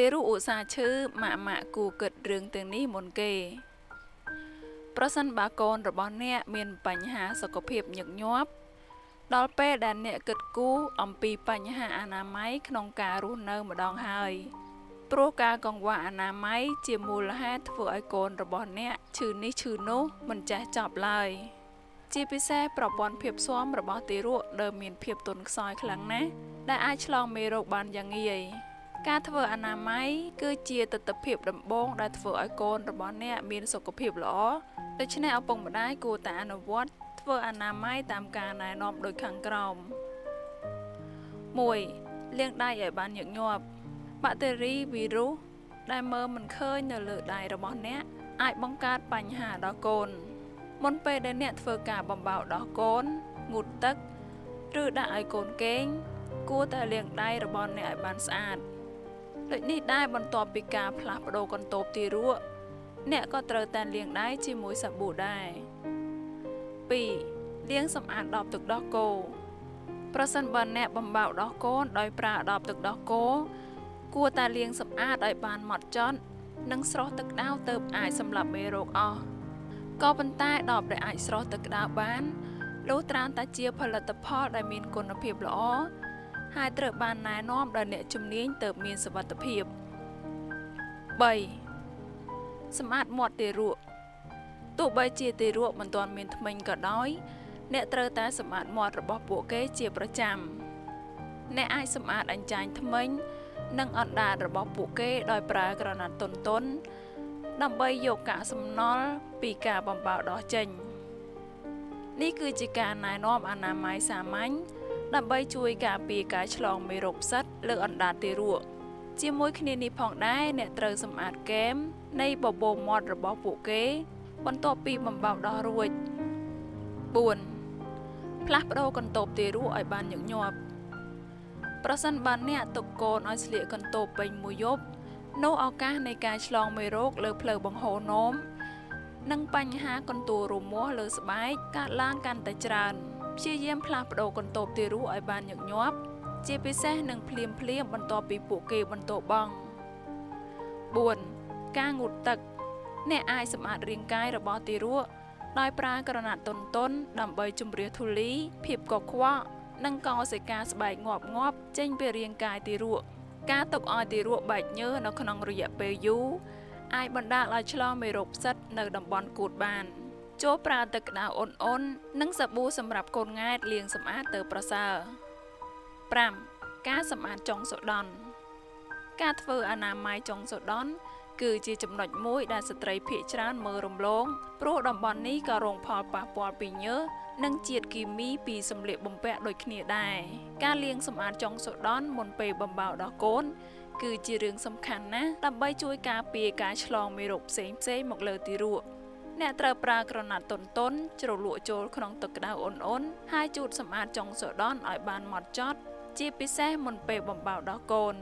Teru usa chư mạ mạ cù cật rừng từng ní môn kê. Prosan bà con rồi bọn nẹ miền bánh hạ sở có hiệp nhật nhóp. Đó là đàn nẹ cật cú ông bì bánh hạ anamai khăn cả rút nơ mà đòn hơi. Pro ca con qua anamai chìa mù là hát vừa ai con rồi bọn nẹ chư ní chư nô mình chá chọp lời. Chìa bí xe bà bọn hiệp xóm rồi bọn Teru đờ miền hiệp tốn xói khăn ná. Đã ai chlong mê rộng bàn dàng nghi. Các thơ anh à máy cứ chia từ tập hiệp đầm bông đã thơ ai con rồi bọn nè miền sổ cập hiệp lõ. Để cho nên ở bông bà đáy của ta anh vót thơ anh à máy tạm cả này nộm đôi khẳng trọng. Mùi, liên đai ở bàn nhận nhộp. Bạn tê ri vì rú, đai mơ mình khơi nhờ lửa đai rồi bọn nè ai bông cát bánh hà đó con. Môn bê đến nè thơ cả bông bảo đó con, ngụt tức, trừ đã ai con kênh. Cua ta liên đai rồi bọn nè ai bàn sát. Lợi ní đai bọn tòa bị cả phá đồ con tốp thì rũa. Nẹ có trở tàn liêng đáy chi mối sạp bù đai. Bì, liêng xâm án đọc thực đó cô. Pro sân bọn nẹ bầm bạo đó cô, đòi bà đọc thực đó cô. Cua ta liêng xâm án đòi bàn mọt chón. Nâng sro thực đao tợp ai xâm lập mê rộc o. Cô bần tai đọc đòi ai sro thực đao bán. Lũ trang ta chia phần là tập hóa đòi mình côn nộp hiệp lõ. Hai trở bàn này nóm đòi nẹ chùm nính tợp miên sở vật tập hiệp. 7. Xâm át mọt tê ruộng. Tụ bây chia tê ruộng bằng toàn miên thâm mình có đói. Nẹ trở ta xâm át mọt rồi bọc bộ kế chia bó chằm. Nẹ ai xâm át anh chanh thâm mình. Nâng ẩn đà rồi bọc bộ kế đòi bà gỡ nạt tôn tôn. Đầm bây dồ cả xâm nó bì cả bỏng bảo đó chênh. Ní cư chì cả này nóm à nà máy xa mánh. Đầm bây chui cả bì cả chlong mê rộp sắt lỡ ẩn đá tê ruộng. Chia mối khi nì phòng đáy nẹ trở xâm át kém. Này bỏ bồ mọt rồi bỏ bộ kế. Bọn tố bì bầm bảo đỏ ruột. 4. Plác bắt đầu con tốp tê ruộng ở bàn những nhộp. Pro sân bàn nẹ tục côn ở sửa con tốp bênh mùi dốc. Nô áo cá này cả chlong mê rốc lỡ phở bằng hồ nôm. Nâng bánh há con tù rù múa lỡ sửa bái. Các lãng càng tài tràn. Chia dìm phá bắt đầu con tốp tê rũ ở bàn nhật nhóp. Chia bí xe nâng phliêm phliêm bằng tòa bí bộ kê bằng tòa băng. 4. Ca ngụt tật. Nè ai xâm át riêng cài rồi bó tê rũ. Đói pra gỡ nạt tôn tôn đầm bơi chùm rìa thu lý. Phiệp gọc khoa. Nâng có sẽ ca sẽ bạch ngọp ngọp chênh bê riêng cài tê rũ. Ca tộc oi tê rũ bạch nhớ nó khả năng rìa bê dũ. Ai bằng đá là chlo mê rộp sắt nợ đầm bọn cụt bàn. Chỗ bà tực đào ổn ổn, nâng sạp bù xâm rạp côn ngay liền xâm át tờ bà sơ. 5. Cá xâm át trong sổ đòn. Cá thơ à nà mai trong sổ đòn, cứ chia chụm nọch mũi đã sửa trầy phía tràn mơ rồng lông. Pro đồng bọn ní có rồng phò bà bò bì nhớ, nâng chiệt kì mi bì xâm liệt bông vẹn đôi khỉa đài. Cá liền xâm át trong sổ đòn môn bề bầm bào đỏ côn, cứ chia rương xâm khăn ná, đầm bay chui cá bìa cá chlong mê rộp xếm xếm một lờ tì ruộng. Nẹ trở bà gỡ nạt tôn tôn, trở lụa chôl khả năng tực đào ổn ổn. Hai chút xâm át trong sổ đón ở bàn mọt chót. Chia bí xe môn bề bỏng bảo đó côn.